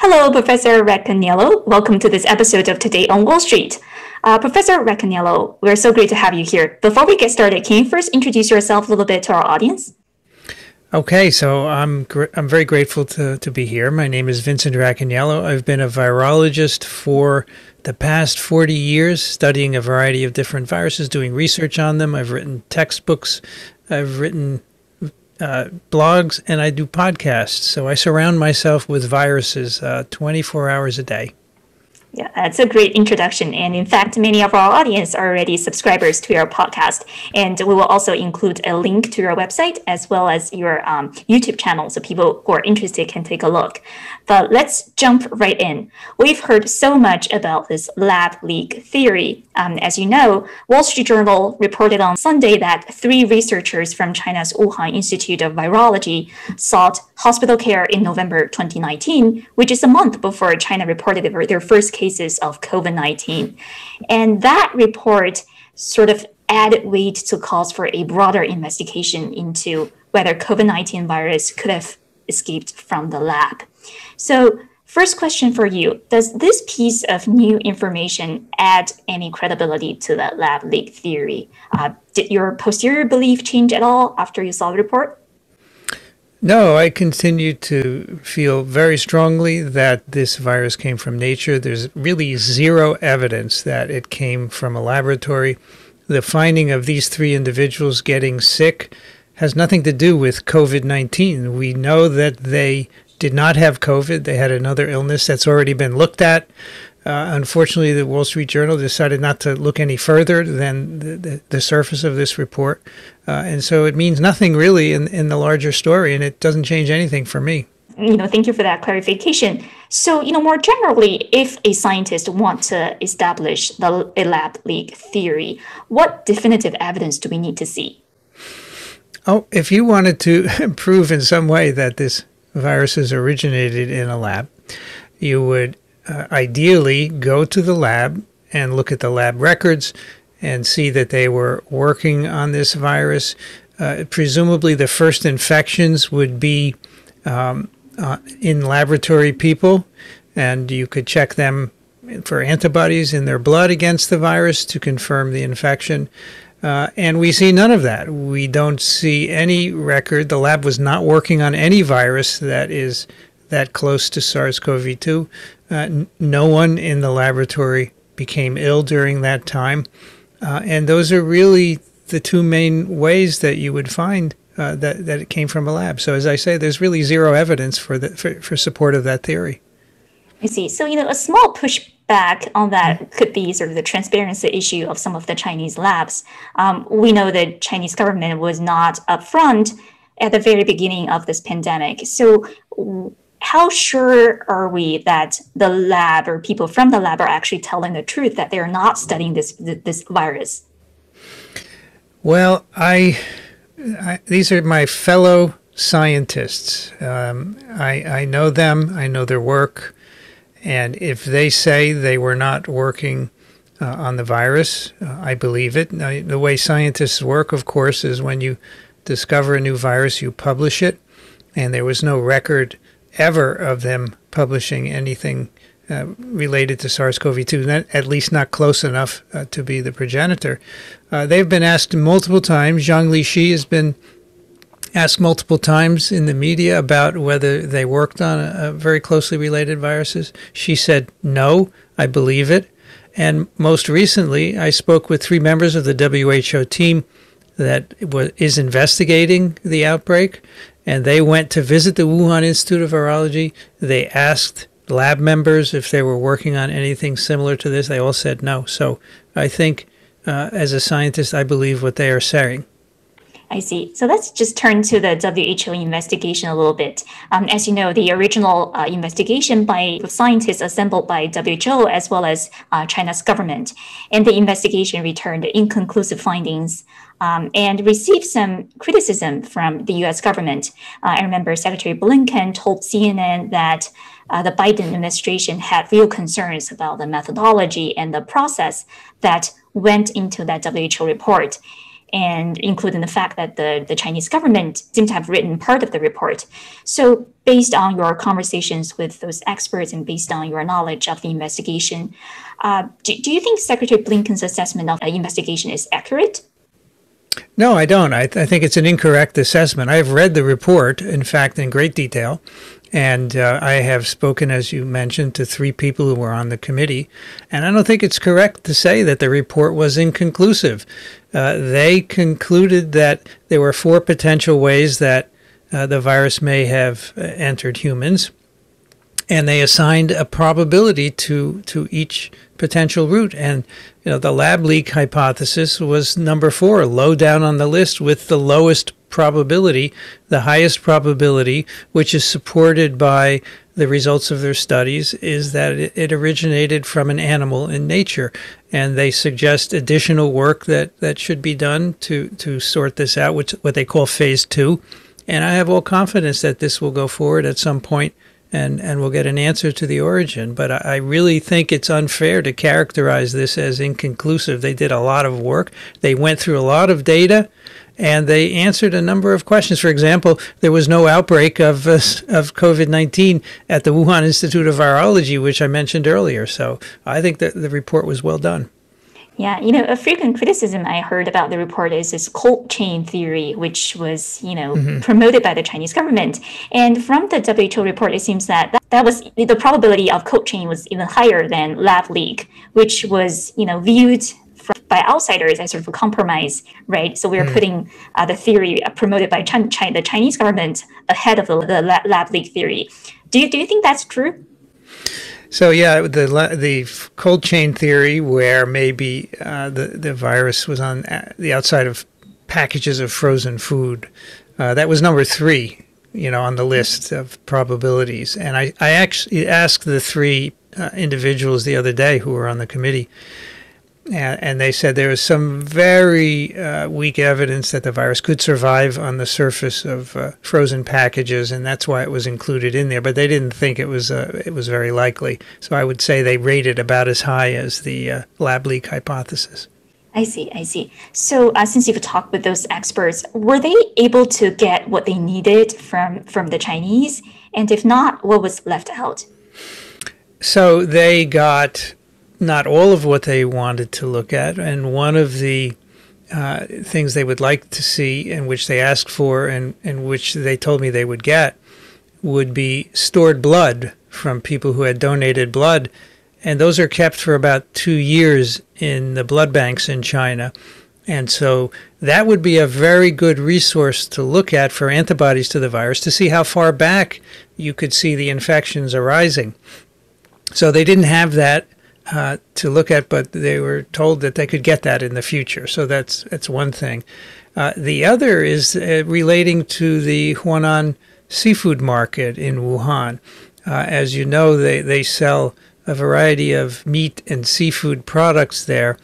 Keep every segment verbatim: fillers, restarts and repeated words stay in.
Hello, Professor Racaniello. Welcome to this episode of Today on Wall Street. Uh, Professor Racaniello, we're so great to have you here. Before we get started, can you first introduce yourself a little bit to our audience? Okay, so I'm gr I'm very grateful to, to be here. My name is Vincent Racaniello. I've been a virologist for the past forty years, studying a variety of different viruses, doing research on them. I've written textbooks, I've written Uh, blogs, and I do podcasts. So I surround myself with viruses uh, twenty-four hours a day. Yeah, that's a great introduction. And in fact, many of our audience are already subscribers to your podcast. And we will also include a link to your website as well as your um, YouTube channel so people who are interested can take a look. But let's jump right in. We've heard so much about this lab leak theory. Um, as you know, Wall Street Journal reported on Sunday that three researchers from China's Wuhan Institute of Virology sought hospital care in November twenty nineteen, which is a month before China reported their first cases of COVID nineteen. And that report sort of added weight to calls for a broader investigation into whether COVID nineteen virus could have escaped from the lab. So first question for you, does this piece of new information add any credibility to the lab leak theory? Uh, did your posterior belief change at all after you saw the report? No, I continue to feel very strongly that this virus came from nature. There's really zero evidence that it came from a laboratory. The finding of these three individuals getting sick has nothing to do with COVID nineteen. We know that they did not have COVID. They had another illness that's already been looked at. Uh, unfortunately, the Wall Street Journal decided not to look any further than the, the, the surface of this report. Uh, and so it means nothing really in, in the larger story, and it doesn't change anything for me. You know, thank you for that clarification. So, you know, more generally, if a scientist wants to establish the a lab leak theory, what definitive evidence do we need to see? Oh, if you wanted to prove in some way that this viruses originated in a lab, you would uh, ideally go to the lab and look at the lab records and see that they were working on this virus. Uh, presumably the first infections would be um, uh, in laboratory people, and you could check them for antibodies in their blood against the virus to confirm the infection. Uh, and we see none of that. We don't see any record. The lab was not working on any virus that is that close to SARS CoV two. Uh, no one in the laboratory became ill during that time. Uh, and those are really the two main ways that you would find uh, that, that it came from a lab. So as I say, there's really zero evidence for, the, for, for support of that theory. I see. So, you know, a small pushback back on that could be sort of the transparency issue of some of the Chinese labs. Um, we know the Chinese government was not upfront at the very beginning of this pandemic. So how sure are we that the lab or people from the lab are actually telling the truth, that they're not studying this this virus? Well, I, I these are my fellow scientists. Um, I, I know them. I know their work. And if they say they were not working uh, on the virus, uh, I believe it. Now, the way scientists work, of course, is when you discover a new virus, you publish it. And there was no record ever of them publishing anything uh, related to SARS CoV two, at least not close enough uh, to be the progenitor. Uh, they've been asked multiple times. Zhang Lixi has been asked multiple times in the media about whether they worked on a, a very closely related viruses. She said, no, I believe it. And most recently, I spoke with three members of the W H O team that is investigating the outbreak. And they went to visit the Wuhan Institute of Virology. They asked lab members if they were working on anything similar to this. They all said no. So I think uh, as a scientist, I believe what they are saying. I see. So let's just turn to the W H O investigation a little bit. Um, as you know, the original uh, investigation by scientists assembled by W H O as well as uh, China's government, and the investigation returned inconclusive findings um, and received some criticism from the U S government. Uh, I remember Secretary Blinken told C N N that Uh, the Biden administration had real concerns about the methodology and the process that went into that W H O report. and including the fact that the, the Chinese government seemed to have written part of the report. So based on your conversations with those experts and based on your knowledge of the investigation, uh, do, do you think Secretary Blinken's assessment of the investigation is accurate? No, I don't. I, th I think it's an incorrect assessment. I've read the report, in fact, in great detail. And uh, I have spoken, as you mentioned, to three people who were on the committee. And I don't think it's correct to say that the report was inconclusive. Uh, they concluded that there were four potential ways that uh, the virus may have uh, entered humans. And they assigned a probability to, to each potential route. And you know, the lab leak hypothesis was number four, low down on the list with the lowest probability, the highest probability, which is supported by the results of their studies, is that it originated from an animal in nature. And they suggest additional work that, that should be done to, to sort this out, which what they call phase two. And I have all confidence that this will go forward at some point and, and we'll get an answer to the origin. But I, I really think it's unfair to characterize this as inconclusive. They did a lot of work. They went through a lot of data. And they answered a number of questions. For example, there was no outbreak of, uh, of COVID nineteen at the Wuhan Institute of Virology, which I mentioned earlier. So I think that the report was well done. Yeah, you know, a frequent criticism I heard about the report is this cold chain theory, which was, you know, mm-hmm. promoted by the Chinese government. And from the W H O report, it seems that, that that was the probability of cold chain was even higher than lab leak, which was, you know, viewed by outsiders as sort of a compromise, right? So we are mm. putting uh, the theory promoted by China, China, the Chinese government ahead of the, the lab leak theory. Do you do you think that's true? So yeah, the the cold chain theory, where maybe uh, the the virus was on the outside of packages of frozen food, uh, that was number three, you know, on the list of probabilities. And I I actually asked the three uh, individuals the other day who were on the committee. And they said there was some very uh, weak evidence that the virus could survive on the surface of uh, frozen packages, and that's why it was included in there. But they didn't think it was uh, it was very likely. So I would say they rated about as high as the uh, lab leak hypothesis. I see, I see. So uh, since you've talked with those experts, were they able to get what they needed from from the Chinese? And if not, what was left out? So they got not all of what they wanted to look at. And one of the uh, things they would like to see, and which they asked for, and, and which they told me they would get, would be stored blood from people who had donated blood. And those are kept for about two years in the blood banks in China. And so that would be a very good resource to look at for antibodies to the virus, to see how far back you could see the infections arising. So they didn't have that Uh, to look at, but they were told that they could get that in the future. So that's that's one thing. Uh, the other is uh, relating to the Huanan seafood market in Wuhan. Uh, as you know, they, they sell a variety of meat and seafood products there,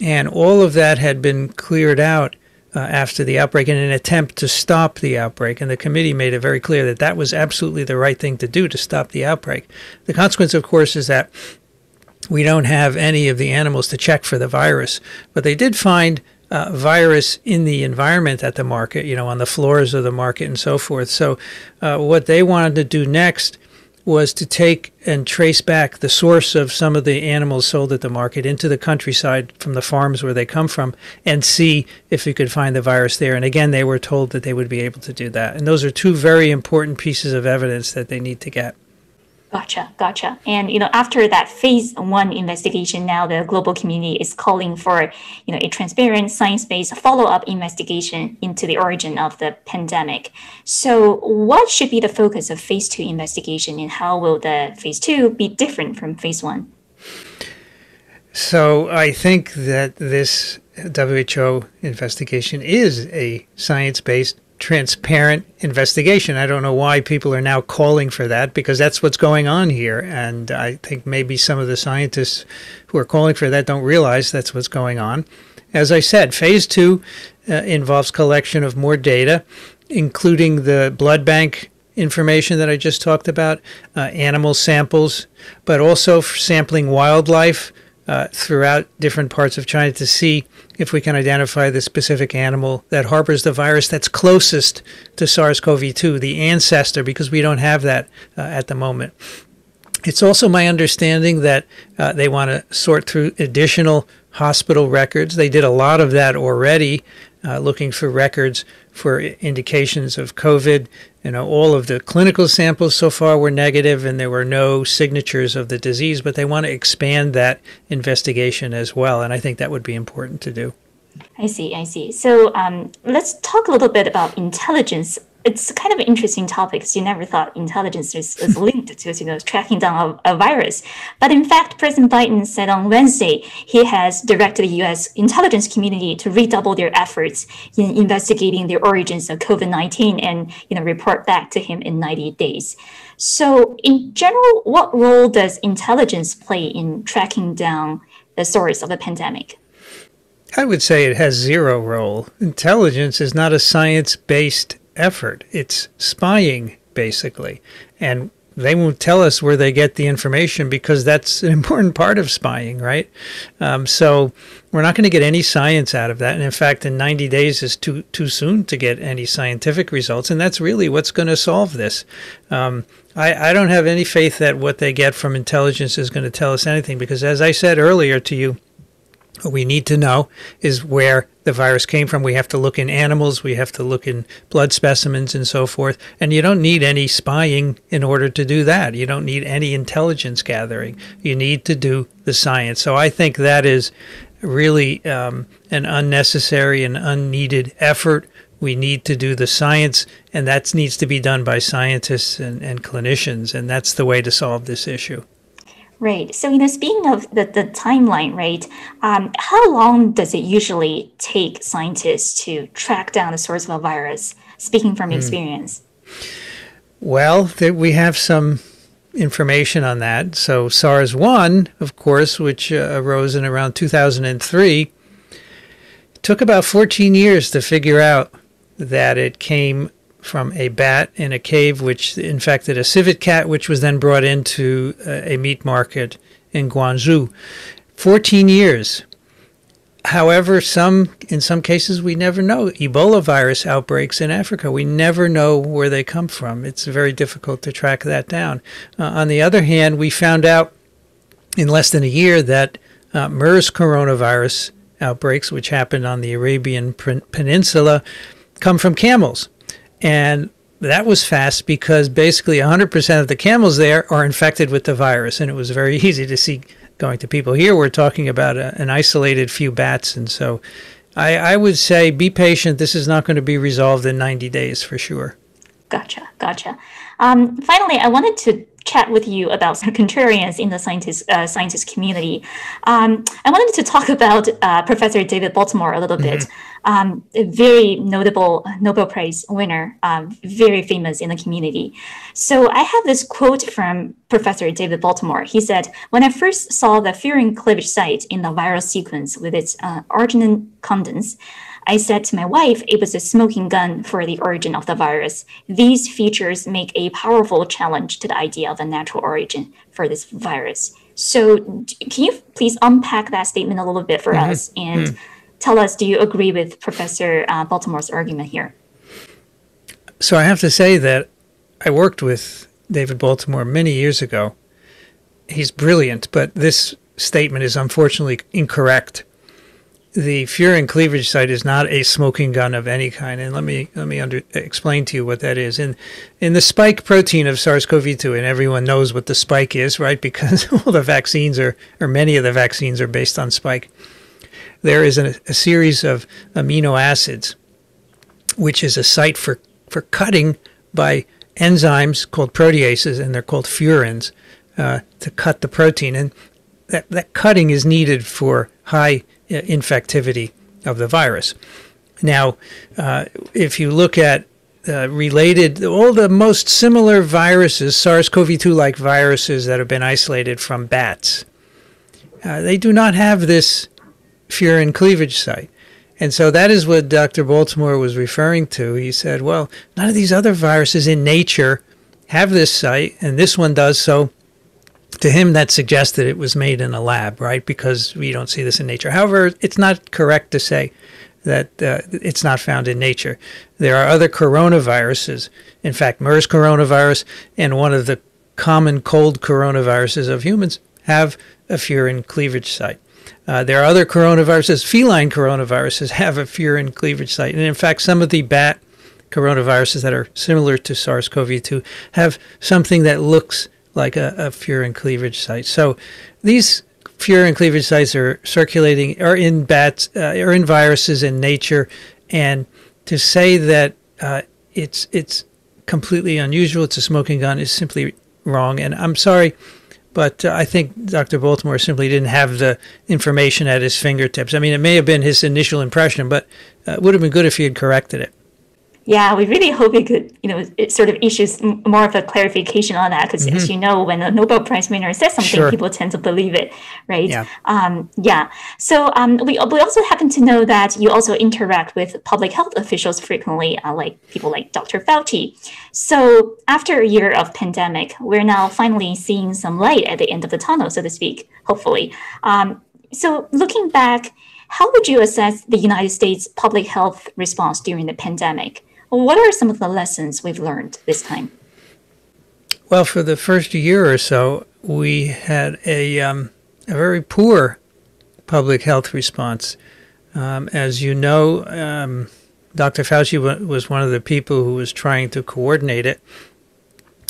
and all of that had been cleared out uh, after the outbreak in an attempt to stop the outbreak. And the committee made it very clear that that was absolutely the right thing to do to stop the outbreak. The consequence, of course, is that we don't have any of the animals to check for the virus, but they did find uh, virus in the environment at the market, you know, on the floors of the market and so forth. So uh, what they wanted to do next was to take and trace back the source of some of the animals sold at the market into the countryside from the farms where they come from and see if we could find the virus there. And again, they were told that they would be able to do that. And those are two very important pieces of evidence that they need to get. Gotcha, gotcha. And, you know, after that phase one investigation, now the global community is calling for, you know, a transparent, science-based follow-up investigation into the origin of the pandemic. So what should be the focus of phase two investigation, and how will the phase two be different from phase one? So I think that this W H O investigation is a science-based, transparent investigation. I don't know why people are now calling for that, because that's what's going on here. And I think maybe some of the scientists who are calling for that don't realize that's what's going on. As I said, phase two uh, involves collection of more data, including the blood bank information that I just talked about, uh, animal samples, but also for sampling wildlife, uh, throughout different parts of China to see if we can identify the specific animal that harbors the virus that's closest to SARS CoV two, the ancestor, because we don't have that uh, at the moment. It's also my understanding that uh, they want to sort through additional hospital records. They did a lot of that already, uh, looking for records for indications of COVID. You know, all of the clinical samples so far were negative, and there were no signatures of the disease, but they want to expand that investigation as well, and I think that would be important to do. I see, I see. So um, let's talk a little bit about intelligence. It's kind of an interesting topic because you never thought intelligence is, is linked to, you know, tracking down a, a virus. But in fact, President Biden said on Wednesday he has directed the U S intelligence community to redouble their efforts in investigating the origins of COVID nineteen and, you know, report back to him in ninety days. So in general, what role does intelligence play in tracking down the source of the pandemic? I would say it has zero role. Intelligence is not a science-based effort. It's spying, basically. And they won't tell us where they get the information because that's an important part of spying, right? Um, so we're not going to get any science out of that. And in fact, in ninety days is too too soon to get any scientific results. And that's really what's going to solve this. Um, I, I don't have any faith that what they get from intelligence is going to tell us anything because, as I said earlier to you, what we need to know is where the virus came from. We have to look in animals. We have to look in blood specimens and so forth. And you don't need any spying in order to do that. You don't need any intelligence gathering. You need to do the science. So I think that is really um, an unnecessary and unneeded effort. We need to do the science, and that needs to be done by scientists and, and clinicians. And that's the way to solve this issue. Right. So, you know, speaking of the, the timeline, right, um, how long does it usually take scientists to track down the source of a virus, speaking from mm. experience? Well, th we have some information on that. So SARS one, of course, which uh, arose in around two thousand three, took about fourteen years to figure out that it came from a bat in a cave, which infected a civet cat, which was then brought into a meat market in Guangzhou. fourteen years. However, some in some cases we never know. Ebola virus outbreaks in Africa, we never know where they come from. It's very difficult to track that down. Uh, on the other hand, we found out in less than a year that uh, MERS coronavirus outbreaks, which happened on the Arabian Peninsula, come from camels. And that was fast because basically one hundred percent of the camels there are infected with the virus. And it was very easy to see going to people. Here we're talking about a, an isolated few bats. And so I, I would say be patient. This is not going to be resolved in ninety days for sure. Gotcha. Gotcha. Um, finally, I wanted to chat with you about some contrarians in the scientist, uh, scientist community. Um, I wanted to talk about uh, Professor David Baltimore a little bit, mm-hmm. um, a very notable Nobel Prize winner, um, very famous in the community. So I have this quote from Professor David Baltimore. He said, "When I first saw the furin cleavage site in the viral sequence with its uh, arginine condense, I said to my wife, it was a smoking gun for the origin of the virus. These features make a powerful challenge to the idea of a natural origin for this virus." So can you please unpack that statement a little bit for mm-hmm. us and mm. tell us, do you agree with Professor uh, Baltimore's argument here? So I have to say that I worked with David Baltimore many years ago. He's brilliant, but this statement is unfortunately incorrect. The furin cleavage site is not a smoking gun of any kind, and let me let me under, explain to you what that is. In in the spike protein of SARS CoV two, and everyone knows what the spike is, right? Because all the vaccines are, or many of the vaccines are based on spike. There is a, a series of amino acids, which is a site for for cutting by enzymes called proteases, and they're called furins uh, to cut the protein, and that that cutting is needed for high infectivity of the virus. Now, uh, if you look at uh, related, all the most similar viruses, SARS CoV two-like viruses that have been isolated from bats, uh, they do not have this furin cleavage site. And so that is what Doctor Baltimore was referring to. He said, well, none of these other viruses in nature have this site, and this one does, so To him, that suggests that it was made in a lab, right? Because we don't see this in nature. However, it's not correct to say that uh, it's not found in nature. There are other coronaviruses, in fact, MERS coronavirus and one of the common cold coronaviruses of humans have a furin cleavage site. Uh, there are other coronaviruses, feline coronaviruses have a furin cleavage site. And in fact, some of the bat coronaviruses that are similar to SARS CoV two have something that looks like a, a furin cleavage site. So these furin cleavage sites are circulating, are in bats, uh, are in viruses in nature. And to say that uh, it's, it's completely unusual, it's a smoking gun, is simply wrong. And I'm sorry, but uh, I think Doctor Baltimore simply didn't have the information at his fingertips. I mean, it may have been his initial impression, but uh, it would have been good if he had corrected it. Yeah, we really hope it could, you know, it sort of issues more of a clarification on that, because mm-hmm. as you know, when a Nobel Prize winner says something, sure. people tend to believe it, right? Yeah. Um, yeah. So um, we, we also happen to know that you also interact with public health officials frequently, uh, like people like Doctor Fauci. So after a year of pandemic, we're now finally seeing some light at the end of the tunnel, so to speak, hopefully. Um, so looking back, how would you assess the United States public health response during the pandemic? What are some of the lessons we've learned this time? Well, for the first year or so, we had a, um, a very poor public health response. Um, as you know, um, Doctor Fauci w was one of the people who was trying to coordinate it,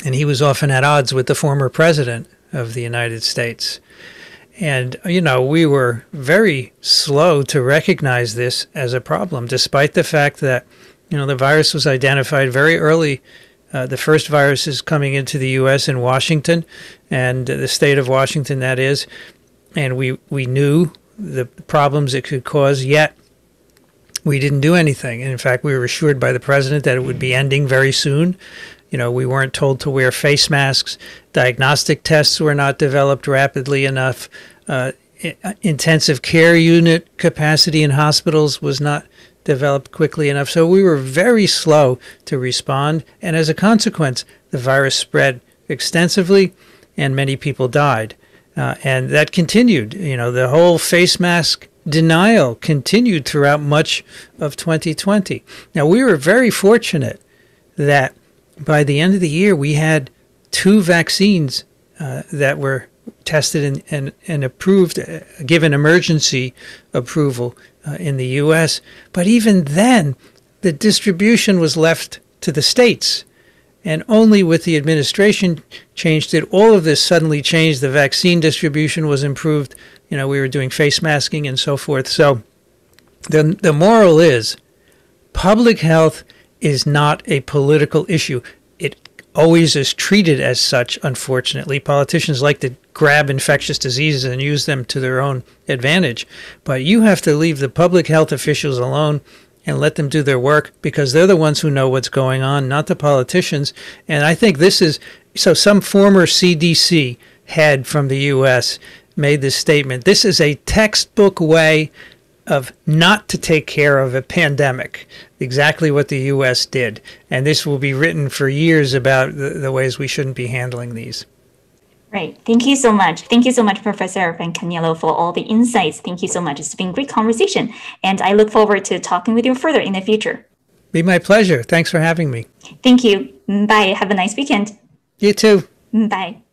and he was often at odds with the former president of the United States. And, you know, we were very slow to recognize this as a problem, despite the fact that you know, the virus was identified very early. Uh, the first viruses coming into the U S in Washington, and uh, the state of Washington, that is. And we, we knew the problems it could cause, yet we didn't do anything. And in fact, we were assured by the president that it would be ending very soon. You know, we weren't told to wear face masks. Diagnostic tests were not developed rapidly enough. Uh, intensive care unit capacity in hospitals was not developed quickly enough. So we were very slow to respond. And as a consequence, the virus spread extensively and many people died. Uh, and that continued. You know, the whole face mask denial continued throughout much of twenty twenty. Now, we were very fortunate that by the end of the year, we had two vaccines uh, that were tested and, and, and approved, uh, given emergency approval Uh, in the U S, but even then, the distribution was left to the states. And only with the administration change did all of this suddenly change. The vaccine distribution was improved. You know, we were doing face masking and so forth. So the, the moral is public health is not a political issue. It always is treated as such, unfortunately. Politicians like to grab infectious diseases and use them to their own advantage. But you have to leave the public health officials alone and let them do their work, because they're the ones who know what's going on, not the politicians. And I think this is, so some former C D C head from the U S made this statement. This is a textbook way of not to take care of a pandemic, exactly what the U S did. And this will be written for years about the, the ways we shouldn't be handling these. Right. Thank you so much. Thank you so much, Professor Racaniello, for all the insights. Thank you so much. It's been a great conversation, and I look forward to talking with you further in the future. Be my pleasure. Thanks for having me. Thank you. Bye. Have a nice weekend. You too. Bye.